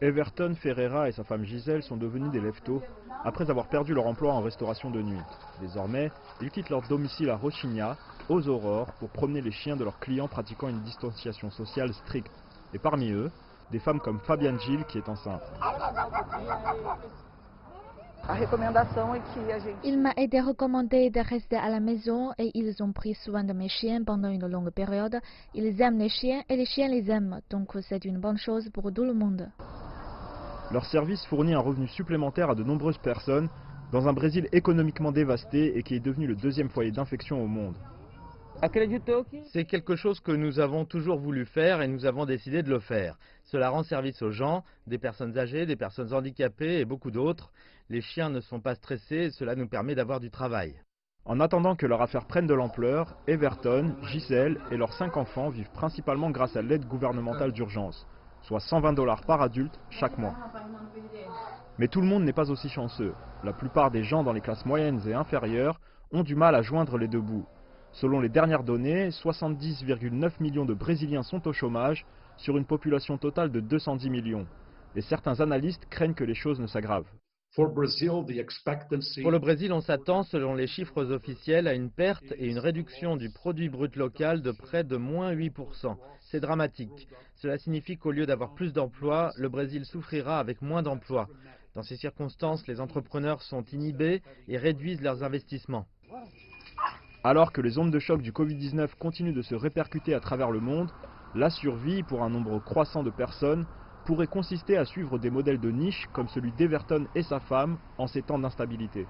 Everton Ferreira et sa femme Giselle sont devenus des lève-tôt après avoir perdu leur emploi en restauration de nuit. Désormais, ils quittent leur domicile à Rochigna, aux aurores, pour promener les chiens de leurs clients pratiquant une distanciation sociale stricte. Et parmi eux, des femmes comme Fabienne Gilles qui est enceinte. Il m'a été recommandé de rester à la maison et ils ont pris soin de mes chiens pendant une longue période. Ils aiment les chiens et les chiens les aiment, donc c'est une bonne chose pour tout le monde. Leur service fournit un revenu supplémentaire à de nombreuses personnes dans un Brésil économiquement dévasté et qui est devenu le deuxième foyer d'infection au monde. C'est quelque chose que nous avons toujours voulu faire et nous avons décidé de le faire. Cela rend service aux gens, des personnes âgées, des personnes handicapées et beaucoup d'autres. Les chiens ne sont pas stressés et cela nous permet d'avoir du travail. En attendant que leur affaire prenne de l'ampleur, Everton, Giselle et leurs 5 enfants vivent principalement grâce à l'aide gouvernementale d'urgence, soit 120 $ par adulte chaque mois. Mais tout le monde n'est pas aussi chanceux. La plupart des gens dans les classes moyennes et inférieures ont du mal à joindre les deux bouts. Selon les dernières données, 70,9 millions de Brésiliens sont au chômage sur une population totale de 210 millions. Et certains analystes craignent que les choses ne s'aggravent. Pour le Brésil, on s'attend, selon les chiffres officiels, à une perte et une réduction du produit brut local de près de -8 %. C'est dramatique. Cela signifie qu'au lieu d'avoir plus d'emplois, le Brésil souffrira avec moins d'emplois. Dans ces circonstances, les entrepreneurs sont inhibés et réduisent leurs investissements. Alors que les ondes de choc du Covid-19 continuent de se répercuter à travers le monde, la survie pour un nombre croissant de personnes pourrait consister à suivre des modèles de niche comme celui d'Everton et sa femme en ces temps d'instabilité.